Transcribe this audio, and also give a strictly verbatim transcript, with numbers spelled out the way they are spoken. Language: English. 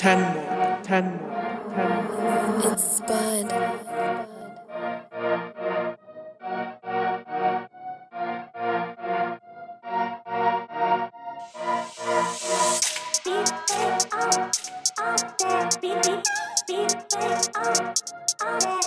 ten more, ten more, ten more. It's Spud. Beep, beep, oh, oh, beep, beep, beep, beep, oh, oh.